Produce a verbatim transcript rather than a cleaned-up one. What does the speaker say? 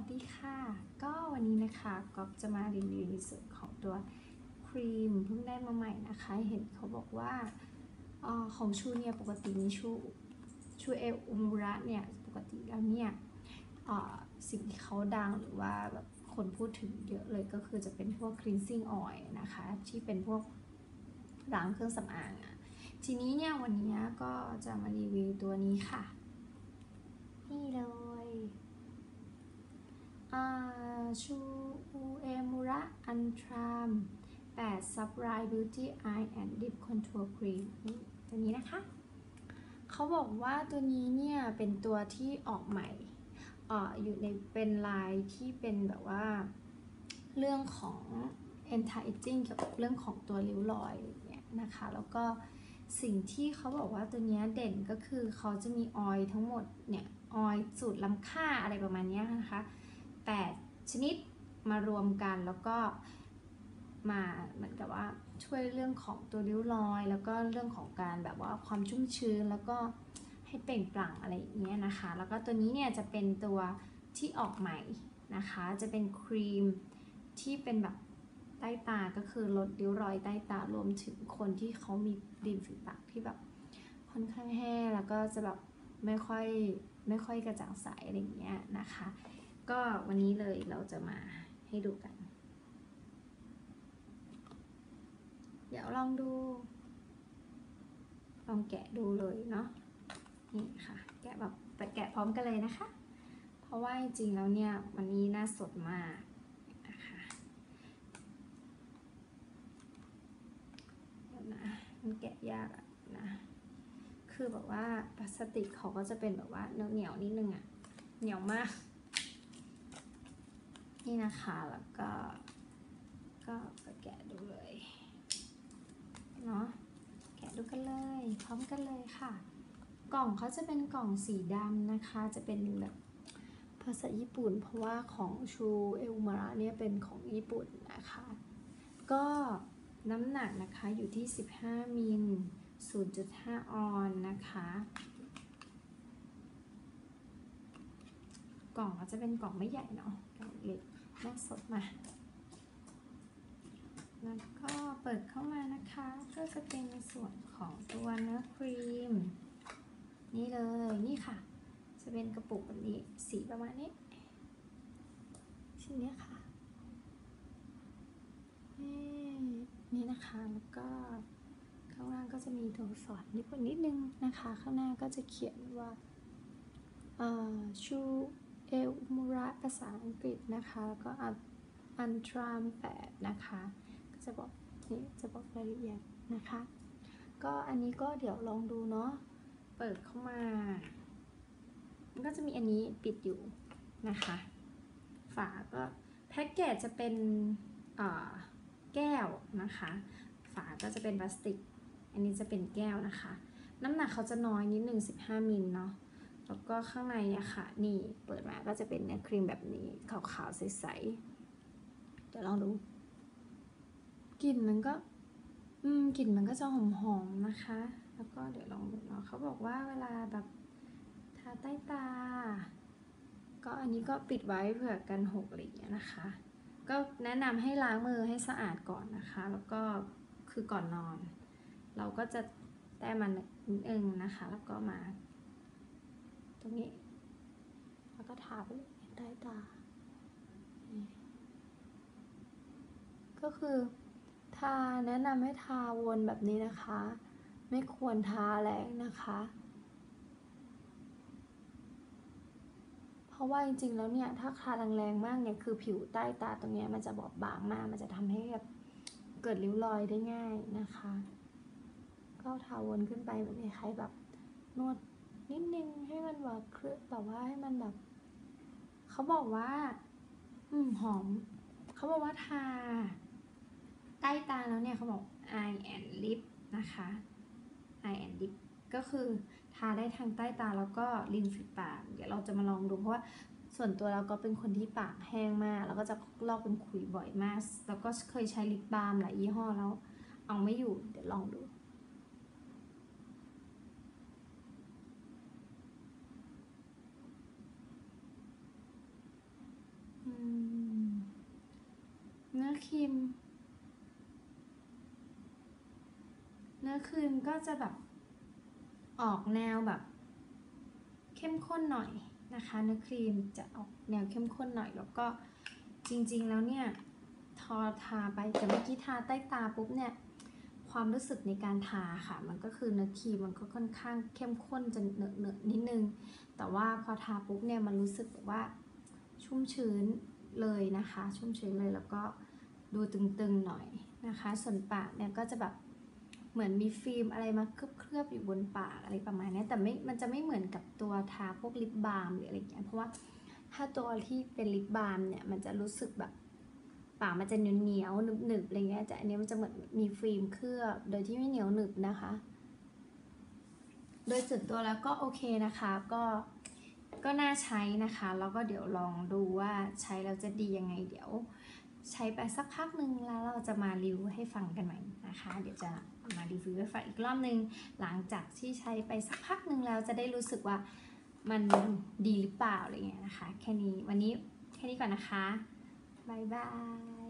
สดีค่ะก็วันนี้นะคะก๊อฟจะมารีวิวในส่วนของตัวครีมเพิ่งได้มาใหม่นะคะเห็นเขาบอกว่าออของชูเนี่ยปกติในชูชูเอลอุมุระเนี่ยปกติแล้วเนี่ยสิ่งที่เขาดังหรือว่าแบบคนพูดถึงเยอะเลยก็คือจะเป็นพวก cleansing oil นะคะที่เป็นพวกล้างเครื่องสำอางอ่ะทีนี้เนี่ยวันนี้ก็จะมารีวิวตัวนี้ค่ะนี่เลยชูเอมุระอันทรามแปด Sublime Beauty Eye and Lip Contour Cream ตัวนี้นะคะเขาบอกว่าตัวนี้เนี่ยเป็นตัวที่ออกใหม่ อ, อยู่ในเป็นลายที่เป็นแบบว่าเรื่องของ anti aging เกี่ยวกับเรื่องของตัวริ้วรอยอย่างเงี้ยนะคะแล้วก็สิ่งที่เขาบอกว่าตัวนี้เด่นก็คือเขาจะมีออยล์ทั้งหมดเนี่ยออยล์สูตรล้ำค่าอะไรประมาณนี้นะคะแปดชนิดมารวมกันแล้วก็มาเหมือนกับว่าช่วยเรื่องของตัวริ้วรอยแล้วก็เรื่องของการแบบว่าความชุ่มชื้นแล้วก็ให้เปล่งปลั่งอะไรอย่างเงี้ยนะคะแล้วก็ตัวนี้เนี่ยจะเป็นตัวที่ออกใหม่นะคะจะเป็นครีมที่เป็นแบบใต้ตาก็คือลดริ้วรอยใต้ตารวมถึงคนที่เขามีริมฝีปากที่แบบค่อนข้างแห้งแล้วก็จะแบบไม่ค่อยไม่ค่อยกระจ่างใสอะไรอย่างเงี้ยนะคะก็วันนี้เลยเราจะมาให้ดูกันเดี๋ยวลองดูลองแกะดูเลยเนาะนี่ค่ะแกะแบบไปแกะพร้อมกันเลยนะคะเพราะว่าจริงๆแล้วเนี่ยวันนี้น่าสดมากนะคะเดี๋ยวนะมันแกะยากนะคือแบบว่าพลาสติกเขาก็จะเป็นแบบว่าเหนียวๆนิดนึงอะเหนียวมากนี่นะคะแล้วก็ก็ไปแกะดูเลยเนาะแกะดูกันเลยพร้อมกันเลยค่ะกล่องเขาจะเป็นกล่องสีดำนะคะจะเป็นแบบภาษาญี่ปุ่นเพราะว่าของชูเออุมาระเนี่ยเป็นของญี่ปุ่นนะคะก็น้ำหนักนะคะอยู่ที่สิบห้ามิล ศูนย์จุดห้า ออนซ์นะคะกล่องก็จะเป็นกล่องไม่ใหญ่เนาะกล่องเล็กน่าสดมาแล้วก็เปิดเข้ามานะคะก็จะเป็นในส่วนของตัวเนื้อครีมนี่เลยนี่ค่ะจะเป็นกระปุกแบบนี้สีประมาณนี้ชิ้นนี้ค่ะนี่นะคะแล้วก็ข้างล่างก็จะมีตัวสอดนิดนิดนึงนะคะข้างหน้าก็จะเขียนว่าชูเอมุระภาษาอังกฤษนะคะแล้วก็อันทรามแปดนะคะจะบอกนี่จะบอกรายละเอียดนะคะก็อันนี้ก็เดี๋ยวลองดูเนาะเปิดเข้ามามันก็จะมีอันนี้ปิดอยู่นะคะฝาก็แพ็กเกจจะเป็นแก้วนะคะฝาก็จะเป็นพลาสติกอันนี้จะเป็นแก้วนะคะน้ำหนักเขาจะน้อยนิดหนึ่งสิบห้ามิลเนาะแล้วก็ข้างในอะค่ะนี่เปิดมาก็จะเป็นเนื้อครีมแบบนี้ขาวๆใสๆเดี๋ยวลองดูกลิ่นมันก็อืมกลิ่นมันก็จะหอมๆนะคะแล้วก็เดี๋ยวลองดูเนาะเขาบอกว่าเวลาแบบทาใต้ตาก็อันนี้ก็ปิดไว้เผื่อกันหกอะไรอย่างเงี้ยนะคะก็แนะนำให้ล้างมือให้สะอาดก่อนนะคะแล้วก็คือก่อนนอนเราก็จะแตะมันนิดนึงนะคะแล้วก็มาตรงนี้แล้วก็ทาไปใต้ตาก็คือทาแนะนำให้ทาวนแบบนี้นะคะไม่ควรทาแรงนะคะเพราะว่าจริงๆแล้วเนี่ยถ้าทาแรงๆมากเนี่ยคือผิวใต้ตาตรงเนี้ยมันจะบอบบางมากมันจะทำให้แบบเกิดริ้วรอยได้ง่ายนะคะก็ทาวนขึ้นไปแบบนี้ใครแบบนวดนิดนึงให้มันแบบเคลือบแบบว่าให้มันแบบเขาบอกว่าอืมหอมเขาบอกว่าทาใต้ตาแล้วเนี่ยเขาบอก eye and lip นะคะ eye and lip ก็คือทาได้ทางใต้ตาแล้วก็ริมฝีปากเดี๋ยวเราจะมาลองดูเพราะว่าส่วนตัวเราก็เป็นคนที่ปากแห้งมากแล้วก็จะลอกเป็นขุยบ่อยมากแล้วก็เคยใช้ลิปบาล์มหลายยี่ห้อแล้วเอาไม่อยู่เดี๋ยวลองดู ครีมเนื้อครีมก็จะแบบออกแนวแบบเข้มข้นหน่อยนะคะเนื้อครีมจะออกแนวเข้มข้นหน่อยแล้วก็จริงๆแล้วเนี่ยทอทาไปแต่เมื่อกี้ทาใต้ตาปุ๊บเนี่ยความรู้สึกในการทาค่ะมันก็คือเนื้อครีมมันก็ค่อนข้างเข้มข้นจนเหนอะเหนอะนิดนึงแต่ว่าพอทาปุ๊บเนี่ยมันรู้สึกแบบว่าชุ่มชื้นเลยนะคะชุ่มชื้นเลยแล้วก็ดูตึงๆหน่อยนะคะส่วนปากเนี่ยก็จะแบบเหมือนมีฟิล์มอะไรมาเคลือบๆอยู่บนปากอะไรประมาณนี้แต่ไม่มันจะไม่เหมือนกับตัวทาพวกลิปบาล์มหรืออะไรอย่างเงี้ยเพราะว่าถ้าตัวที่เป็นลิปบาล์มเนี่ยมันจะรู้สึกแบบปากมันจะเหนียวเหนียวหนึบหนึบอะไรเงี้ยแต่อันนี้มันจะเหมือนมีฟิล์มเคลือบโดยที่ไม่เหนียวหนึบนะคะโดยส่วนตัวแล้วก็โอเคนะคะก็ก็น่าใช้นะคะแล้วก็เดี๋ยวลองดูว่าใช้แล้วจะดียังไงเดี๋ยวใช้ไปสักพักหนึ่งแล้วเราจะมารีวิวให้ฟังกันใหม่นะคะเดี๋ยวจะมารีวิวให้ฟังอีกรอบนึงหลังจากที่ใช้ไปสักพักหนึ่งแล้วจะได้รู้สึกว่ามันดีหรือเปล่าอะไรเงี้ยนะคะแค่นี้วันนี้แค่นี้ก่อนนะคะบายบาย